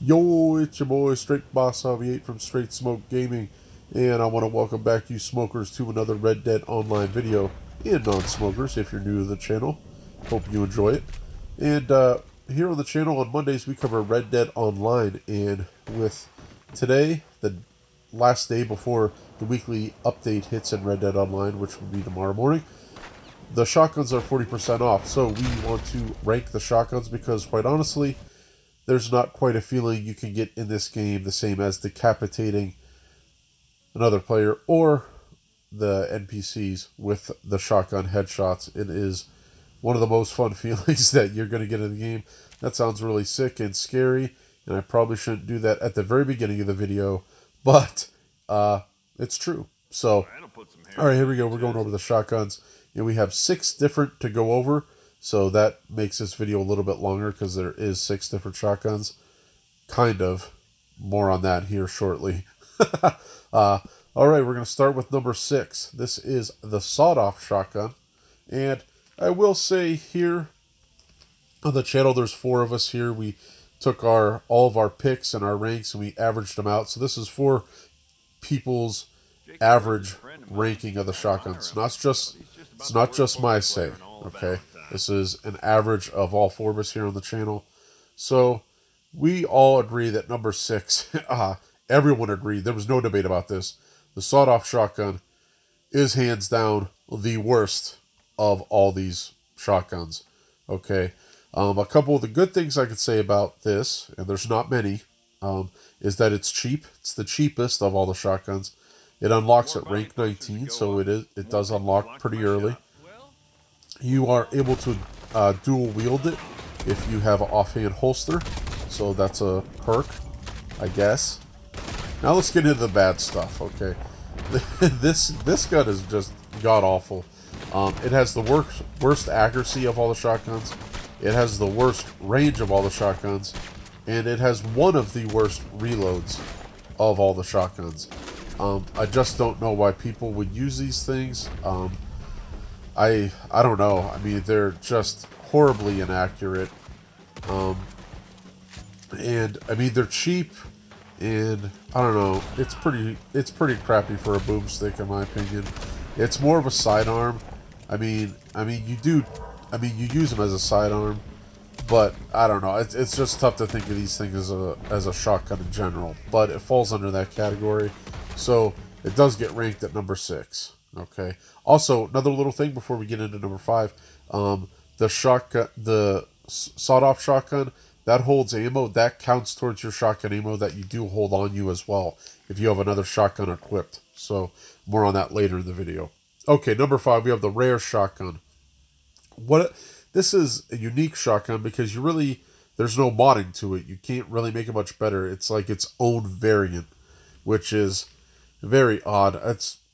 Yo, it's your boy Straight Boss Aviate from Straight Smoke Gaming, and I want to welcome back you smokers to another Red Dead Online video, and non-smokers if you're new to the channel. Hope you enjoy it. And here on the channel on Mondays we cover Red Dead Online, and with today, the last day before the weekly update hits in Red Dead Online, which will be tomorrow morning, the shotguns are 40% off, so we want to rank the shotguns because, quite honestly, there's not quite a feeling you can get in this game the same as decapitating another player or the NPCs with the shotgun headshots. It is one of the most fun feelings that you're going to get in the game. That sounds really sick and scary, and I probably shouldn't do that at the very beginning of the video, but it's true. So, all right, here we go. We're going over the shotguns, and we have 6 different to go over. So that makes this video a little bit longer because there is 6 different shotguns. Kind of. More on that here shortly. Alright, we're going to start with number 6. This is the sawed-off shotgun. And I will say here on the channel, there's 4 of us here. We took all of our picks and our ranks and we averaged them out. So this is 4 people's average ranking of the shotguns. It's not just my say. Okay. This is an average of all 4 of us here on the channel. So we all agree that number 6, everyone agreed, there was no debate about this, the sawed-off shotgun is hands down the worst of all these shotguns. Okay, a couple of the good things I could say about this, and there's not many, is that it's cheap. It's the cheapest of all the shotguns. It unlocks at rank 19, so it does unlock pretty early. You are able to dual wield it if you have an offhand holster, so that's a perk, I guess. Now let's get into the bad stuff, okay? This gun is just god-awful. It has the worst accuracy of all the shotguns, it has the worst range of all the shotguns, and it has one of the worst reloads of all the shotguns. I just don't know why people would use these things. I don't know. I mean, they're just horribly inaccurate. And I mean, they're cheap, and I don't know. It's pretty crappy for a boomstick, in my opinion. It's more of a sidearm. I mean you use them as a sidearm, but I don't know. It's just tough to think of these things as a shotgun in general, but it falls under that category. So, it does get ranked at number 6. Okay. Also, another little thing before we get into number 5, the sawed-off shotgun that holds ammo, that counts towards your shotgun ammo that you do hold on you as well if you have another shotgun equipped. So more on that later in the video. Okay, number 5, we have the rare shotgun. This is a unique shotgun because there's no modding to it. You can't really make it much better. It's like its own variant, which is very odd.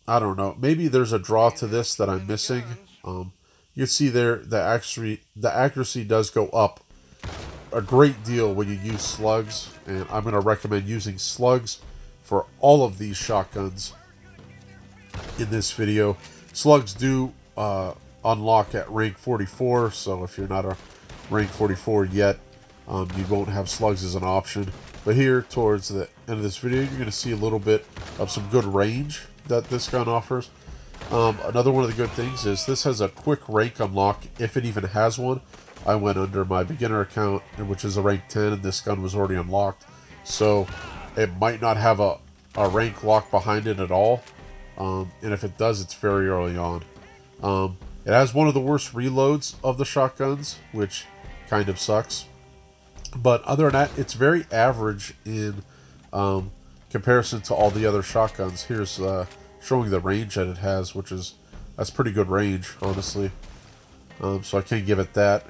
I don't know. Maybe there's a draw to this that I'm missing. You see there, the accuracy does go up a great deal when you use slugs, and I'm going to recommend using slugs for all of these shotguns in this video. Slugs do unlock at rank 44, so if you're not a rank 44 yet, you won't have slugs as an option. But here, towards the end of this video, you're going to see a little bit of some good range that this gun offers. Another one of the good things is this has a quick rank unlock, if it even has one. I went under my beginner account, which is a rank 10, and this gun was already unlocked. So it might not have a rank lock behind it at all. And if it does, it's very early on. It has one of the worst reloads of the shotguns, which kind of sucks. But other than that, it's very average in comparison to all the other shotguns. Here's showing the range that it has, which is, that's pretty good range, honestly. So I can't give it that.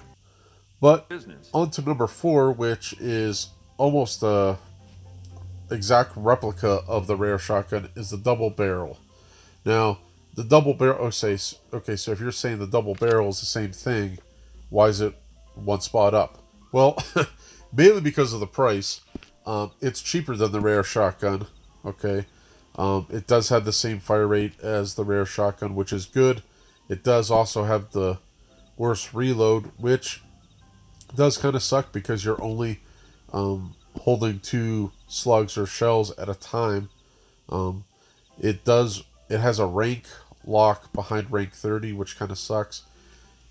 But on to number 4, which is almost a exact replica of the rare shotgun, is the double barrel. Now, the double barrel, okay, so if you're saying the double barrel is the same thing, why is it one spot up? Well, mainly because of the price. It's cheaper than the rare shotgun, okay? It does have the same fire rate as the rare shotgun, which is good. It does also have the worst reload, which does kind of suck because you're only holding two slugs or shells at a time. It has a rank lock behind rank 30, which kind of sucks.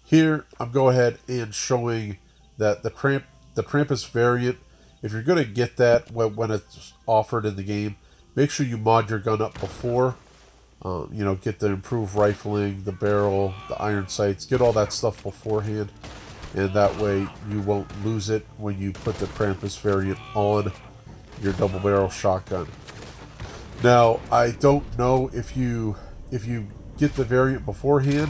Here, I'm going ahead and showing that the Krampus variant, if you're going to get that when it's offered in the game, make sure you mod your gun up before. You know, get the improved rifling, the barrel, the iron sights, get all that stuff beforehand. And that way you won't lose it when you put the Krampus variant on your double barrel shotgun. Now, I don't know if you get the variant beforehand.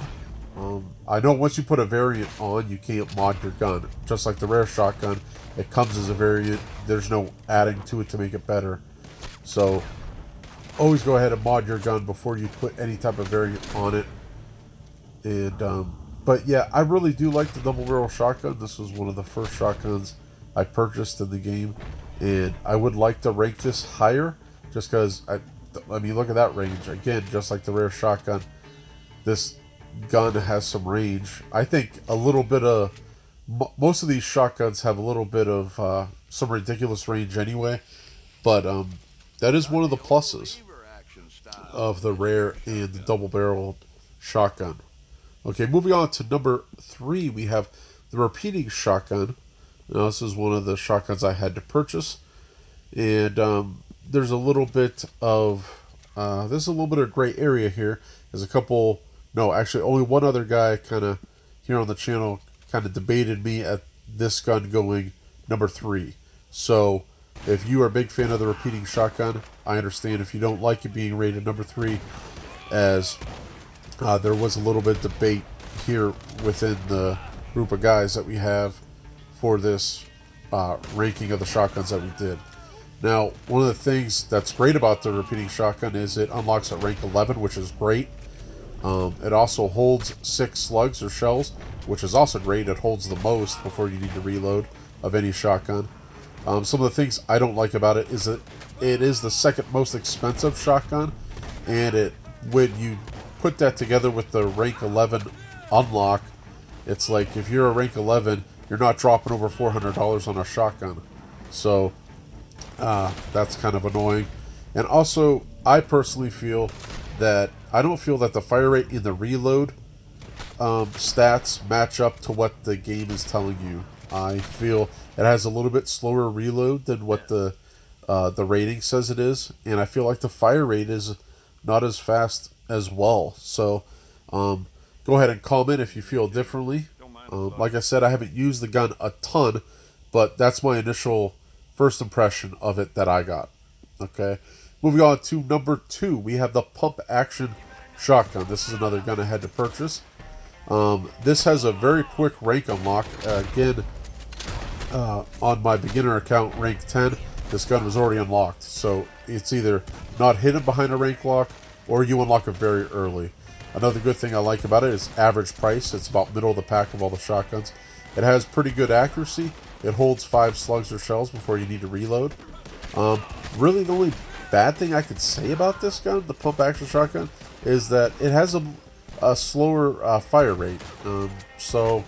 I know once you put a variant on, you can't mod your gun. Just like the rare shotgun, it comes as a variant. There's no adding to it to make it better. So, always go ahead and mod your gun before you put any type of variant on it. And, but yeah, I really do like the double barrel shotgun. This was one of the first shotguns I purchased in the game. And I would like to rank this higher just because, I mean, look at that range. Again, just like the rare shotgun, this gun has some range. I think a little bit of, most of these shotguns have a little bit of some ridiculous range anyway. But that is one of the pluses of the rare and the double-barreled shotgun. Okay, moving on to number 3, we have the repeating shotgun. Now, this is one of the shotguns I had to purchase, and there's a little bit of gray area here. There's a couple, no, actually only one other guy kind of here on the channel kind of debated me at this gun going number 3. So if you are a big fan of the repeating shotgun, I understand if you don't like it being rated number 3, as there was a little bit of debate here within the group of guys that we have for this ranking of the shotguns that we did. Now, one of the things that's great about the repeating shotgun is it unlocks at rank 11, which is great. It also holds 6 slugs or shells, which is also great. It holds the most before you need to reload of any shotgun. Some of the things I don't like about it is that it is the second most expensive shotgun, and it, when you put that together with the rank 11 unlock, it's like if you're a rank 11, you're not dropping over $400 on a shotgun. So that's kind of annoying. And also, I personally feel that I don't feel that the fire rate in the reload stats match up to what the game is telling you. I feel it has a little bit slower reload than what the rating says it is, and I feel like the fire rate is not as fast as well. So go ahead and comment if you feel differently. Like I said, I haven't used the gun a ton, but that's my initial first impression of it that I got. Okay, moving on to number 2, we have the pump action shotgun. This is another gun I had to purchase. This has a very quick rank unlock. Again, on my beginner account, rank 10, this gun was already unlocked. So it's either not hidden behind a rank lock, or you unlock it very early. Another good thing I like about it is average price. It's about middle of the pack of all the shotguns. It has pretty good accuracy. It holds 5 slugs or shells before you need to reload. Really, the only bad thing I could say about this gun, the pump action shotgun, is that it has a slower fire rate. So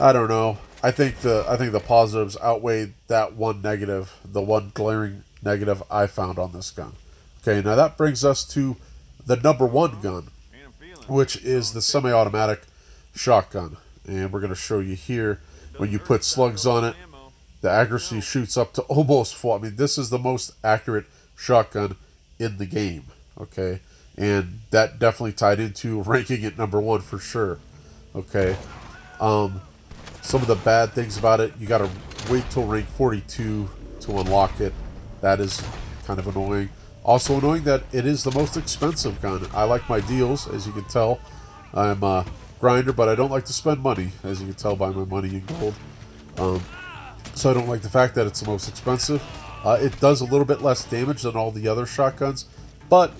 I don't know. I think the positives outweighed that one negative, the one glaring negative I found on this gun. Okay, now that brings us to the number 1 gun, which is the semi-automatic shotgun, and we're going to show you here when you put slugs on it, the accuracy shoots up to almost 4. I mean, this is the most accurate shotgun in the game. Okay, and that definitely tied into ranking it number 1 for sure. Okay, some of the bad things about it, you got to wait till rank 42 to unlock it. That is kind of annoying. Also annoying that it is the most expensive gun. I like my deals, as you can tell. I'm a grinder, but I don't like to spend money, as you can tell by my money in gold. So I don't like the fact that it's the most expensive. It does a little bit less damage than all the other shotguns, but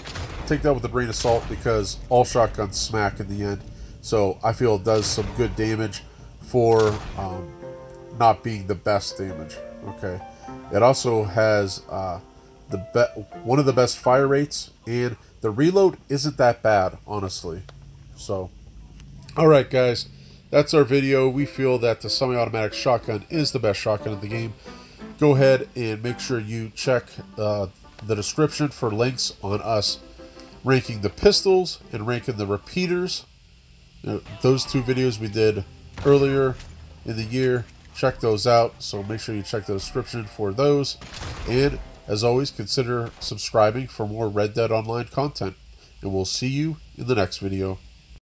take that with a grain of salt because all shotguns smack in the end. So I feel it does some good damage for not being the best damage. Okay, it also has one of the best fire rates, and the reload isn't that bad, honestly. So, all right, guys, that's our video. We feel that the semi-automatic shotgun is the best shotgun in the game. go ahead and make sure you check the description for links on us ranking the pistols and ranking the repeaters. Those two videos we did earlier in the year, check those out, so make sure you check the description for those. And as always, consider subscribing for more Red Dead Online content, and we'll see you in the next video.